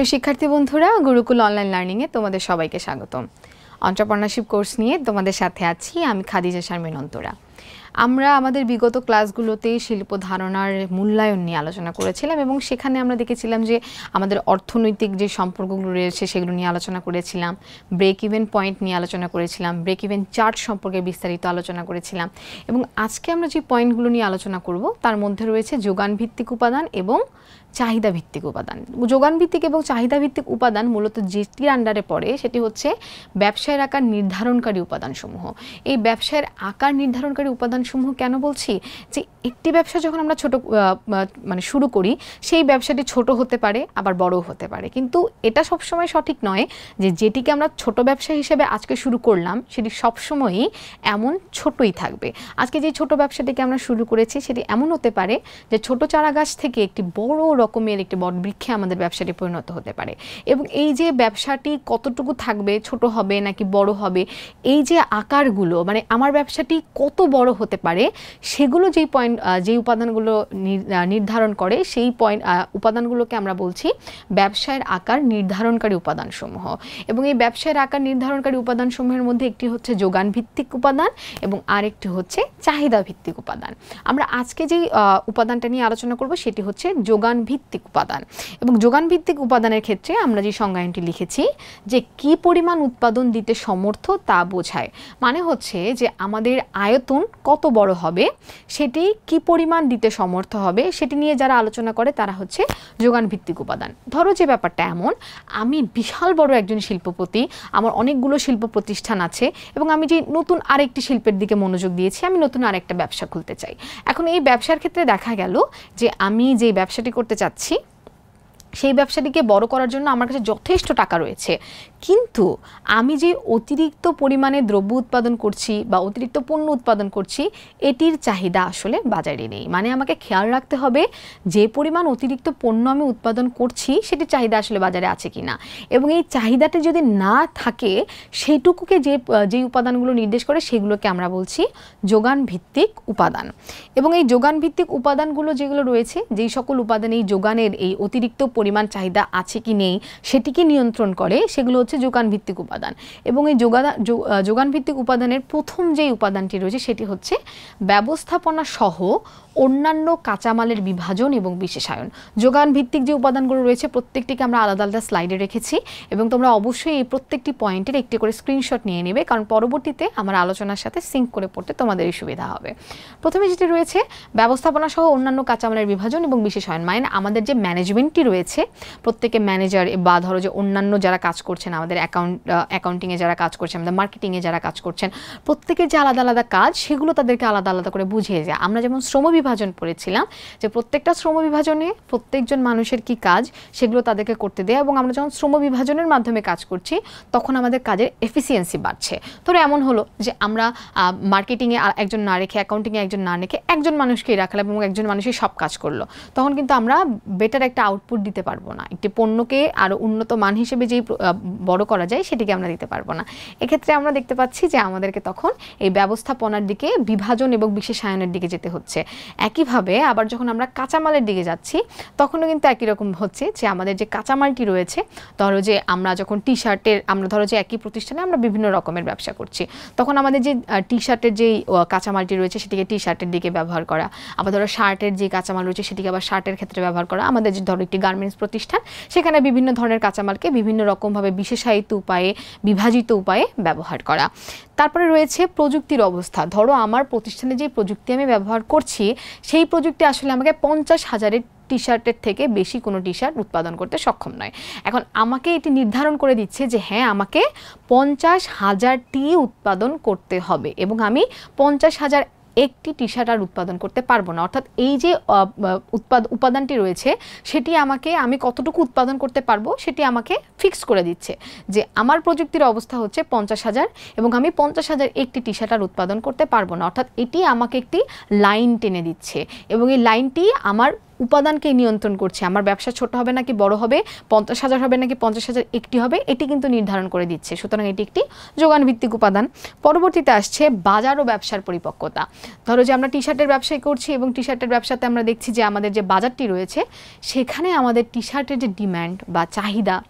प्रिय शिक्षार्थी बंधुरा गुरुकुल अनलाइन लार्निंगे तोमादेर सबाइके स्वागतम। एंटरप्रेन्योरशिप कोर्स निये तोमादेर साथे आछि आमि खादिजा शारमिन अन्तरा। आमरा आमादेर विगत क्लासगुलोते शिल्प धारणार मूल्यायन निये आलोचना करेछिलाम एबं सेखाने आमरा देखेछिलाम जे आमादेर अर्थनैतिक जे सम्पर्कगुलो रयेछे सेगुलो निये आलोचना करेछिलाम, ब्रेक इवेन पॉइंट निये आलोचना करेछिलाम, ब्रेक इवेन चार्ट सम्पर्के विस्तारित आलोचना करेछिलाम एबं आजके आमरा जे पॉइंटगुलो निये आलोचना करब तार मध्ये रयेछे जोगान भित्तिक उपादान एबं चाहिदा भित्तिक उपादान। जोगान भित्तिक एबं चाहिदा भित्तिक उपादान मूलत जेटिर आंडारे पड़े सेटी होच्छे व्यवसायेर आकार निर्धारणकारी उपादानসমূह। एई व्यवसायेर आकार निर्धारणकारी उपादान समूह क्या बोलছি যে একটি ব্যবসা যখন আমরা ছোট মানে শুরু করি সেই ব্যবসাটি ছোট হতে পারে আবার বড় হতে পারে, কিন্তু এটা সব সময় সঠিক নয় যে যেটিকে আমরা ছোট ব্যবসা হিসেবে আজকে শুরু করলাম সেটি সব সময়ই এমন ছোটই থাকবে। আজকে যে ছোট ব্যবসাটিকে আমরা শুরু করেছি সেটি এমন হতে পারে যে ছোট চারাগাছ থেকে একটি বড় রকমের একটি বট বৃক্ষে আমাদের ব্যবসাটি পরিণত হতে পারে। এবং এই যে ব্যবসাটি কতটুকু থাকবে, ছোট হবে নাকি বড় হবে, এই যে আকারগুলো মানে আমার ব্যবসাটি কত বড় হতে পারে সেগুলো যেই পয়েন্ট যেই উপাদানগুলো নির্ধারণ করে সেই পয়েন্ট উপাদানগুলোকে আমরা বলছি ব্যবসায়ের আকার নির্ধারণকারী উপাদানসমূহ। এবং এই ব্যবসায়ের আকার নির্ধারণকারী উপাদানসমূহের মধ্যে একটি হচ্ছে যোগান ভিত্তিক উপাদান এবং আরেকটি হচ্ছে চাহিদা ভিত্তিক উপাদান। আমরা আজকে যেই উপাদানটা নিয়ে আলোচনা করব সেটি হচ্ছে যোগান ভিত্তিক উপাদান। এবং যোগান ভিত্তিক উপাদানের ক্ষেত্রে আমরা যে সংজ্ঞায়নটি লিখেছি যে কি পরিমাণ উৎপাদন দিতে সমর্থ তা বোঝায়, মানে হচ্ছে যে আমাদের আয়তন কত বড় হবে সেটি কি পরিমাণ দিতে সমর্থ হবে সেটি নিয়ে যারা আলোচনা করে তারা হচ্ছে যোগান ভিত্তিক উপাদান। ধরো যে ব্যাপারটা এমন, আমি বিশাল বড় একজন শিল্পপতি, আমার অনেকগুলো শিল্প প্রতিষ্ঠান আছে এবং আমি যে নতুন আরেকটি শিল্পের দিকে মনোযোগ দিয়েছি, আমি নতুন আরেকটা ব্যবসা খুলতে চাই। এখন এই ব্যবসার ক্ষেত্রে দেখা গেল যে আমি যে ব্যবসাটি করতে চাচ্ছি সেই ব্যবসাটিকে বড় করার জন্য আমার কাছে যথেষ্ট টাকা রয়েছে, কিন্তু আমি যে অতিরিক্ত পরিমাণে দ্রব্য উৎপাদন করছি বা অতিরিক্ত পণ্য উৎপাদন করছি এটির চাহিদা আসলে বাজারে নেই। মানে আমাকে খেয়াল রাখতে হবে যে পরিমাণ অতিরিক্ত পণ্য আমি উৎপাদন করছি সেটির চাহিদা আসলে বাজারে আছে কি না, এবং এই চাহিদাটি যদি না থাকে সেইটুকুকে যেই উপাদানগুলো নির্দেশ করে সেগুলোকে আমরা বলছি যোগান ভিত্তিক উপাদান। এবং এই যোগান ভিত্তিক উপাদানগুলো যেগুলো রয়েছে যেই সকল উপাদান এই যোগানের এই অতিরিক্ত পরিমাণ চাহিদা আছে কি নেই সেটিকে নিয়ন্ত্রণ করে সেগুলো হচ্ছে যোগান ভিত্তিক উপাদান। এবং এই যোগান ভিত্তিক উপাদানের প্রথম যেই উপাদানটি রয়েছে সেটি হচ্ছে ব্যবস্থাপনা সহ অন্যান্য কাঁচামালের বিভাজন এবং বিশেষায়ন। যোগান ভিত্তিক যে উপাদানগুলো রয়েছে প্রত্যেকটিকে আমরা আলাদা আলাদা স্লাইডে রেখেছি এবং তোমরা অবশ্যই এই প্রত্যেকটি পয়েন্টের একটি করে স্ক্রিনশট নিয়ে নেবে, কারণ পরবর্তীতে আমার আলোচনার সাথে সিঙ্ক করে পড়তে তোমাদেরই সুবিধা হবে। প্রথমে যেটি রয়েছে ব্যবস্থাপনা সহ অন্যান্য কাঁচামালের বিভাজন এবং বিশেষায়ন, মানে আমাদের যে ম্যানেজমেন্টটি রয়েছে প্রত্যেকে ম্যানেজার বা ধরো যে অন্যান্য যারা কাজ করছেন, আমাদের অ্যাকাউন্টিংয়ে যারা কাজ করছেন, আমাদের মার্কেটিংয়ে যারা কাজ করছেন, প্রত্যেকের যে আলাদা আলাদা কাজ সেগুলো তাদেরকে আলাদা আলাদা করে বুঝিয়ে যায়। আমরা যেমন শ্রম বিভাজন পড়েছিলাম যে প্রত্যেকটা শ্রম বিভাজনে প্রত্যেকজন মানুষের কি কাজ সেগুলো তাদেরকে করতে দেয়, এবং আমরা যখন শ্রম বিভাজনের মাধ্যমে কাজ করছি তখন আমাদের কাজের এফিসিয়েন্সি বাড়ছে। ধরো এমন হলো যে আমরা মার্কেটিংয়ে একজন না রেখে অ্যাকাউন্টিংয়ে একজন না রেখে একজন মানুষকেই রাখলাম এবং একজন মানুষই সব কাজ করলো, তখন কিন্তু আমরা বেটার একটা আউটপুট দিতে পারবো না। একটি পণ্যকে আরও উন্নত মান হিসেবে যেই বড় করা যায় সেটিকে আমরা দিতে পারবো না। এক্ষেত্রে আমরা দেখতে পাচ্ছি যে আমাদেরকে তখন এই ব্যবস্থাপনার দিকে বিভাজন এবং বিশেষায়নের দিকে যেতে হচ্ছে। একইভাবে আবার যখন আমরা কাঁচামালের দিকে যাচ্ছি তখনও কিন্তু একই রকম হচ্ছে যে আমাদের যে কাঁচামালটি রয়েছে, ধরো যে আমরা যখন টি শার্টের আমরা ধরো যে একই প্রতিষ্ঠানে আমরা বিভিন্ন রকমের ব্যবসা করছি, তখন আমাদের যে টি শার্টের যেই কাঁচামালটি রয়েছে সেটিকে টি শার্টের দিকে ব্যবহার করা, আবার ধরো শার্টের যে কাঁচামাল রয়েছে সেটিকে আবার শার্টের ক্ষেত্রে ব্যবহার করা। আমাদের যে ধরো একটি গার্মেন্টস প্রতিষ্ঠান সেখানে বিভিন্ন ধরনের কাঁচামালকে বিভিন্ন রকমভাবে বিশেষায়িত উপায়ে বিভাজিত উপায়ে ব্যবহার করা। তারপরে রয়েছে প্রযুক্তির অবস্থা, ধরো আমার প্রতিষ্ঠানে যে প্রযুক্তি আমি ব্যবহার করছি সেই প্রযুক্তি আসলে আমাকে 50,000-এর টি শার্টের থেকে বেশি কোনো টি শার্ট উৎপাদন করতে সক্ষম নয়। এখন আমাকে এটি নির্ধারণ করে দিচ্ছে যে হ্যাঁ আমাকে 50,000টি উৎপাদন করতে হবে এবং আমি 50,000 একটি টি শার্ট আর উৎপাদন করতে পারবো না। অর্থাৎ এই যে উপাদানটি রয়েছে সেটি আমাকে আমি কতটুকু উৎপাদন করতে পারবো সেটি আমাকে ফিক্স করে দিচ্ছে যে আমার প্রযুক্তির অবস্থা হচ্ছে 50,000 এবং আমি 50,000 একটি টি শার্ট আর উৎপাদন করতে পারবো না। অর্থাৎ এটি আমাকে একটি লাইন টেনে দিচ্ছে এবং এই লাইনটি আমার उपादान के नियंत्रण करछे छोटो होबे नाकि बड़ो होबे 50,000 होबे नाकि 50,000 एकटी होबे एटी किन्तु निर्धारण करे दिच्छे। सुतरां एटी एकटी जोगान भित्तिक उपादान। परवर्तीते आसछे बाजार ओ व्यवसार परिपक्वता। धरो जे आमरा टी-शार्टेर व्यवसा करछि एबं टी-शार्टेर व्यवसाते आमरा देखछि जे आमादेर जे बाजारटी रयेछे सेखाने आमादेर टी-शार्टेर जे डिमांड बा चाहिदा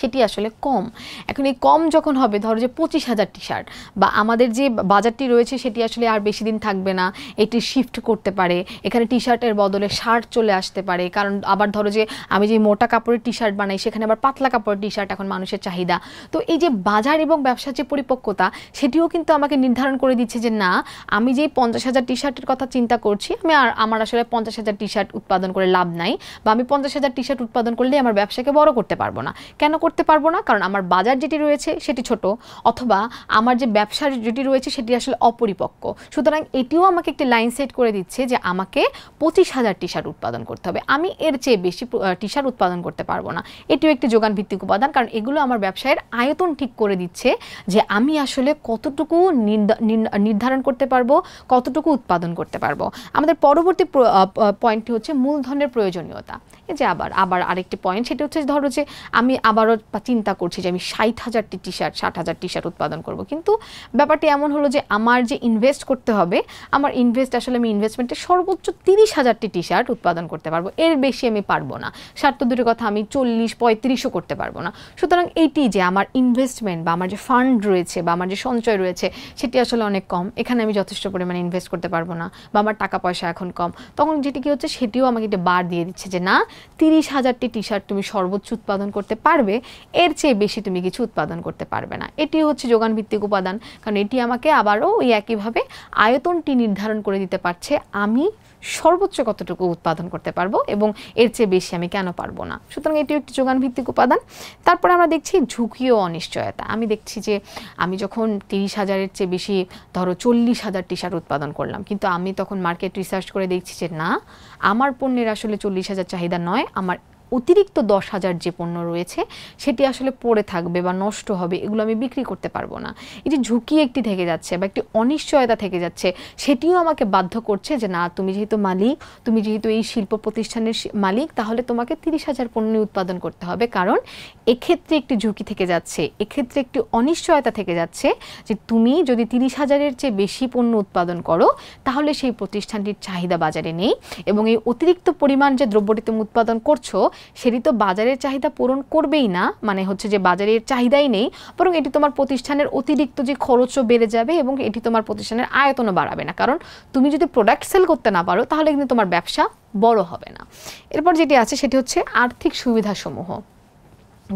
সেটি আসলে কম। এখন এই কম যখন হবে ধরো যে 25,000 টি শার্ট বা আমাদের যে বাজারটি রয়েছে সেটি আসলে আর বেশি দিন থাকবে না, এটি শিফট করতে পারে, এখানে টি শার্টের বদলে শার্ট চলে আসতে পারে। কারণ আবার ধরো যে আমি যে মোটা কাপড়ের টি শার্ট বানাই সেখানে আবার পাতলা কাপড়ের টি শার্ট এখন মানুষের চাহিদা। তো এই যে বাজার এবং ব্যবসার যে পরিপক্কতা সেটিও কিন্তু আমাকে নির্ধারণ করে দিচ্ছে যে না, আমি যে 50,000 টি শার্টের কথা চিন্তা করছি আমি আর আমার আসলে 50,000 টি শার্ট উৎপাদন করে লাভ নাই, বা আমি 50,000 টি শার্ট উৎপাদন করলে আমার ব্যবসাকে বড় করতে পারবো না। কেন করতে পারবো না? কারণ আমার বাজার যেটি রয়েছে সেটি ছোট, অথবা আমার যে ব্যবসা যেটি রয়েছে সেটি আসলে অপরিপক্ক। সুতরাং এটিও আমাকে একটি লাইন সেট করে দিচ্ছে যে আমাকে 25,000 টি শার্ট উৎপাদন করতে হবে, আমি এর চেয়ে বেশি টি শার্ট উৎপাদন করতে পারবো না। এটিও একটি যোগান ভিত্তিক উপাদান, কারণ এগুলো আমার ব্যবসায়ের আয়তন ঠিক করে দিচ্ছে যে আমি আসলে কতটুকু নির্ধারণ করতে পারবো, কতটুকু উৎপাদন করতে পারবো। আমাদের পরবর্তী পয়েন্টটি হচ্ছে মূলধনের প্রয়োজনীয়তা। এই যে আবার আরেকটি পয়েন্ট, সেটি হচ্ছে ধরো যে আমি আবার চিন্তা করছি যে আমি 60,000 টি টি শার্ট 60,000 টি শার্ট উৎপাদন করব, কিন্তু ব্যাপারটি এমন হলো যে আমার যে ইনভেস্ট করতে হবে আমার ইনভেস্ট আসলে আমি ইনভেস্টমেন্টে সর্বোচ্চ 30,000 টি টি শার্ট উৎপাদন করতে পারবো, এর বেশি আমি পারবো না। শার্ট তো দূরের কথা আমি 40-35ও করতে পারবো না। সুতরাং এইটি যে আমার ইনভেস্টমেন্ট বা আমার যে ফান্ড রয়েছে বা আমার যে সঞ্চয় রয়েছে সেটি আসলে অনেক কম, এখানে আমি যথেষ্ট পরিমাণে ইনভেস্ট করতে পারবো না, বা আমার টাকা পয়সা এখন কম। তখন যেটি কি হচ্ছে সেটিও আমাকে একটা বার দিয়ে দিচ্ছে যে না, 30,000 টি টি শার্ট তুমি সর্বোচ্চ উৎপাদন করতে পারবে, এর চেয়ে বেশি তুমি কিছু উৎপাদন করতে পারবে না। এটি হচ্ছে যোগান ভিত্তিক উপাদান, কারণ এটি আমাকে আবারও ওই একইভাবে আয়তনটি নির্ধারণ করে দিতে পারছে আমি সর্বোচ্চ কতটুকু উৎপাদন করতে পারবো এবং এর চেয়ে বেশি আমি কেন পারবো না। সুতরাং এটিও একটি যোগান ভিত্তিক উপাদান। তারপরে আমরা দেখছি ঝুঁকি ও অনিশ্চয়তা। আমি দেখছি যে আমি যখন 30,000-এর চেয়ে বেশি ধরো 40,000 টি শার্ট উৎপাদন করলাম, কিন্তু আমি তখন মার্কেট রিসার্চ করে দেখছি যে না, আমার পণ্যের আসলে 40,000 চাহিদা নয়, আমার অতিরিক্ত 10,000 যে পণ্য রয়েছে সেটি আসলে পড়ে থাকবে বা নষ্ট হবে, এগুলো আমি বিক্রি করতে পারবো না। এই যে ঝুঁকি একটি থেকে যাচ্ছে বা একটি অনিশ্চয়তা থেকে যাচ্ছে সেটিও আমাকে বাধ্য করছে যে না, তুমি যেহেতু মালিক, তুমি যেহেতু এই শিল্প প্রতিষ্ঠানের মালিক, তাহলে তোমাকে 30,000 পণ্য উৎপাদন করতে হবে, কারণ এক্ষেত্রে একটি ঝুঁকি থেকে যাচ্ছে, এক্ষেত্রে একটি অনিশ্চয়তা থেকে যাচ্ছে যে তুমি যদি 30,000-এর চেয়ে বেশি পণ্য উৎপাদন করো তাহলে সেই প্রতিষ্ঠানটির চাহিদা বাজারে নেই, এবং এই অতিরিক্ত পরিমাণ যে দ্রব্যটি তুমি উৎপাদন করছো সেটি তো বাজারের চাহিদা পূরণ করবেই না, মানে হচ্ছে যে বাজারের চাহিদাই নেই, বরং এটি তোমার প্রতিষ্ঠানের অতিরিক্ত যে খরচও বেড়ে যাবে এবং এটি তোমার প্রতিষ্ঠানের আয়তনও বাড়াবে না, কারণ তুমি যদি প্রোডাক্ট সেল করতে না পারো তাহলে কিন্তু তোমার ব্যবসা বড় হবে না। এরপর যেটি আছে সেটি হচ্ছে আর্থিক সুবিধাসমূহ।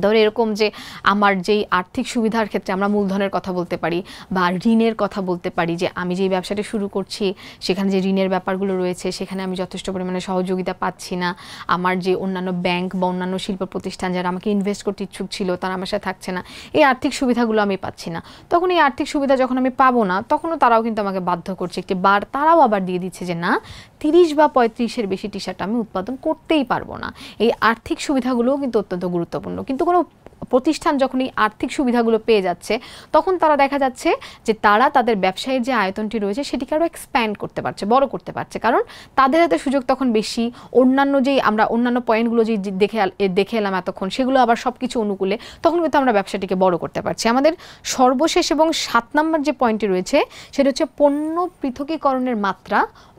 ধরো এরকম যে আমার যেই আর্থিক সুবিধার ক্ষেত্রে আমরা মূলধনের কথা বলতে পারি বা ঋণের কথা বলতে পারি, যে আমি যেই ব্যবসাটি শুরু করছি সেখানে যে ঋণের ব্যাপারগুলো রয়েছে সেখানে আমি যথেষ্ট পরিমাণে সহযোগিতা পাচ্ছি না, আমার যে অন্যান্য ব্যাংক বা অন্যান্য শিল্প প্রতিষ্ঠান যারা আমাকে ইনভেস্ট করতে ইচ্ছুক ছিল তারা আমার সাথে থাকছে না, এই আর্থিক সুবিধাগুলো আমি পাচ্ছি না। তখন এই আর্থিক সুবিধা যখন আমি পাবো না তখনও তারাও কিন্তু আমাকে বাধ্য করছে, একটি বার তারাও আবার দিয়ে দিচ্ছে যে না, 30 বা 35-এর বেশি টি শার্ট আমি উৎপাদন করতেই পারবো না। এই আর্থিক সুবিধাগুলোও কিন্তু অত্যন্ত গুরুত্বপূর্ণ, কিন্তু কোনো প্রতিষ্ঠান যখন এই আর্থিক সুবিধাগুলো পেয়ে যাচ্ছে তখন তারা দেখা যাচ্ছে যে তারা তাদের ব্যবসায়ের যে আয়তনটি রয়েছে সেটিকে আরও এক্সপ্যান্ড করতে পারছে, বড় করতে পারছে, কারণ তাদের হাতে সুযোগ তখন বেশি। অন্যান্য যেই আমরা অন্যান্য পয়েন্টগুলো যেই দেখে এলাম এতক্ষণ সেগুলো আবার সব কিছু অনুকূলে, তখন কিন্তু আমরা ব্যবসাটিকে বড় করতে পারছি। আমাদের সর্বশেষ এবং 7 নম্বর যে পয়েন্টটি রয়েছে সেটা হচ্ছে পণ্য পৃথকীকরণের মাত্রা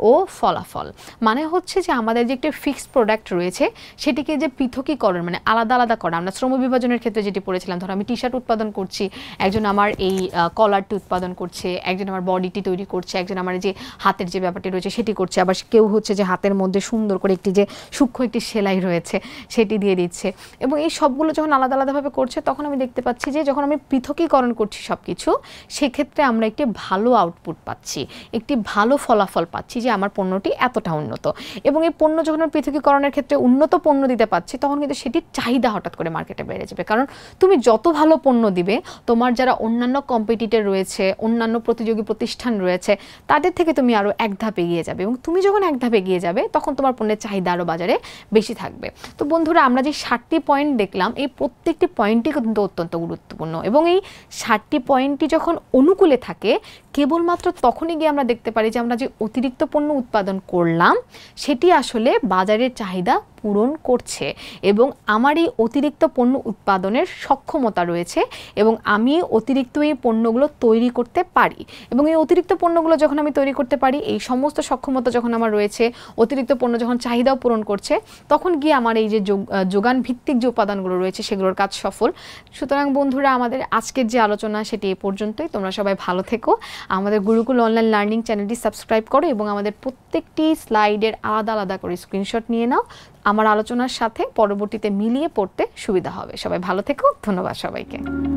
ও ফলাফল। মানে হচ্ছে যে আমাদের যে একটি ফিক্সড প্রোডাক্ট রয়েছে সেটিকে যে পৃথকীকরণ মানে আলাদা আলাদা করা, আমরা শ্রম বিভাজনের ক্ষেত্রে যেটি পড়েছিলাম, ধরো আমি টি শার্ট উৎপাদন করছি, একজন আমার এই কলারটি উৎপাদন করছে, একজন আমার বডিটি তৈরি করছে, একজন আমার যে হাতের যে ব্যাপারটি রয়েছে সেটি করছে, আবার কেউ হচ্ছে যে হাতের মধ্যে সুন্দর করে একটি যে সূক্ষ্ম একটি সেলাই রয়েছে সেটি দিয়ে দিচ্ছে, এবং এই সবগুলো যখন আলাদা আলাদাভাবে করছে তখন আমি দেখতে পাচ্ছি যে যখন আমি পৃথকীকরণ করছি সব কিছু সেক্ষেত্রে আমরা একটি ভালো আউটপুট পাচ্ছি, একটি ভালো ফলাফল পাচ্ছি যে আমার পণ্যটি এতটা উন্নত, এবং এই পণ্য যখন আমি পৃথকীকরণের ক্ষেত্রে উন্নত পণ্য দিতে পারছি তখন কিন্তু সেটির চাহিদা হঠাৎ করে মার্কেটে বেড়ে যাবে, কারণ তুমি যত ভালো পণ্য দিবে তোমার যারা অন্যান্য কম্পিটিটর রয়েছে, অন্যান্য প্রতিযোগী প্রতিষ্ঠান রয়েছে তাদের থেকে তুমি আরও এক ধাপ এগিয়ে যাবে, এবং তুমি যখন এক ধাপ এগিয়ে যাবে তখন তোমার পণ্যের চাহিদা আরও বাজারে বেশি থাকবে। তো বন্ধুরা, আমরা যে 60টি পয়েন্ট দেখলাম এই প্রত্যেকটি পয়েন্টই কিন্তু অত্যন্ত গুরুত্বপূর্ণ, এবং এই 60টি পয়েন্টটি যখন অনুকূলে থাকে केवलमात्र तखोनी गिये आमरा देखते पारी जे आमरा जे अतिरिक्त पण्य उत्पादन करलाम सेटी आसले बाजारेर चाहिदा पूरण करछे एबं आमार एई अतिरिक्त पण्य उत्पादनेर सक्षमता रयेछे एबं आमी अतिरिक्त एई पण्यगुलो तैरि करते पारी एबं एई अतिरिक्त पण्यगुलो जखन आमी तैरि करते पारी एई समस्त सक्षमता जखन आमार रयेछे अतिरिक्त पण्य जखन चाहिदाओ पूरण करछे तखन गिये आमार एई जे जोगान भित्तिक जे उपादानगुलो रयेछे सेगुलोर काज सफल। सुतरां बंधुरा आमादेर आजकेर जे आलोचना सेटी ए पर्यन्तই। तोमरा सबाई भालो থেকো, आमादेर गुरुकुल अनलाइन लार्निंग चैनलটি सबस्क्राइब करो এবং আমাদের প্রত্যেকটি স্লাইডের আলাদা আলাদা করে স্ক্রিনশট নিয়ে নাও। আমার আলোচনার সাথে পরবর্তীতে মিলিয়ে পড়তে সুবিধা হবে। সবাই ভালো থেকো, ধন্যবাদ সবাইকে।